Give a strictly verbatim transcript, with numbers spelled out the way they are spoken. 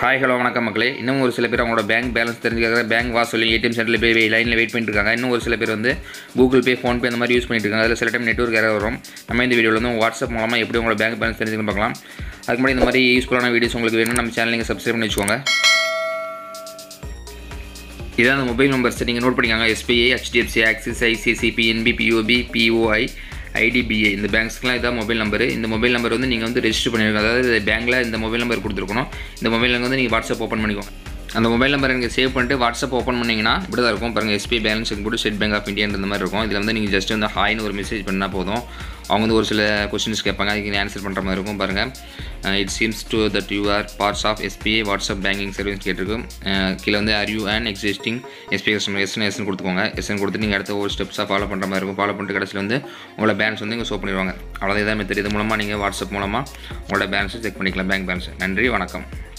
Hi hello வணக்கம் மக்களே. இன்னும் ஒரு சில பேர் அவங்களோட பேங்க் பேலன்ஸ் தெரிஞ்சுக்காக பேங்க் வா சொல்லி ஏடிஎம் சென்டரில் போய் லைனில் வெயிட் பண்ணிட்டு இருக்காங்க. இன்னும் ஒரு சில பேர் வந்து கூகுள் பே, ஃபோன்பே அந்த மாதிரி யூஸ் பண்ணிட்டு இருக்காங்க. அதில் சில டைம் நெட்வொர்க் ஏதாவது வரும். நம்ம இந்த வீடியோவில் வந்து வாட்ஸ்அப் மூலமாக எப்படி உங்களோட பேங்க் பேலன்ஸ் தெரிஞ்சுக்கணும் பார்க்கலாம். அதுக்கு முன்னாடி இந்த மாதிரி யூஸ்ஃபுல்லான வீடியோஸ் உங்களுக்கு வேணும்னா நம்ம சேனல் நீங்கள் சப்ஸ்கிரைப் பண்ணி வச்சுக்கோங்க. இதான் அந்த மொபைல் நம்பர்ஸ் நீங்கள் நோட் பண்ணிக்காங்க. SBI, HDFC, Axis, ICICI, PNB, BOB, BOI, IDBI இந்த பேங்க்ஸ்க்குலாம் இதான் மொபைல் நம்பரு. இந்த மொபைல் நம்பர் வந்து நீங்கள் வந்து ரெஜிஸ்டர் பண்ணியிருக்கோம். அதாவது பேங்க்கில் இந்த மொபைல் நம்பர் கொடுத்துருக்கணும். இந்த மொபைல் நம்பர் வந்து நீங்கள் வாட்ஸ்அப் ஓப்பன் பண்ணிக்கோங்க. அந்த மொபைல் நம்பர் எனக்கு சேவ் பண்ணிட்டு வாட்ஸ்அப் ஓப்பன் பண்ணிங்கன்னா இப்படி தான் இருக்கும் பாருங்கள். எஸ்பிஐ பேலன்ஸ் போட்டு ஸ்டேட் பேங்க் ஆஃப் இந்தியான்ற மாதிரி இருக்கும். இதில் வந்து நீங்கள் ஜஸ்ட் வந்து ஹாய்னு ஒரு மெசேஜ் பண்ணால் போதும். அவங்க வந்து ஒரு சில கொஸ்டின்ஸ் கேட்பாங்க, அதுக்கு நீங்கள் ஆன்சர் பண்ணுற மாதிரி இருக்கும் பாருங்கள். It seems to that you are parts of SBI WhatsApp banking service கேட்டிருக்கும். கீழே வந்து are you and existing SBI customer எஸ்என் எஸ்என் கொடுத்துக்கோங்க. எஸ்என் கொடுத்து நீங்கள் அடுத்த ஒரு ஸ்டெப்ஸாக ஃபாலோ பண்ணுற மாதிரி இருக்கும். ஃபாலோ பண்ணிட்டு கடைசியில் வந்து உங்களோட பேலன்ஸ் வந்து இங்கே ஷோ பண்ணிடுவாங்க. அவ்வளோதான் இதான் மெத்தட். இது மூலமாக நீங்கள் வாட்ஸ்அப் மூலமாக உங்களோட பேலன்ஸை செக் பண்ணிக்கலாம், பேங்க் பேலன்ஸ். நன்றி, வணக்கம்.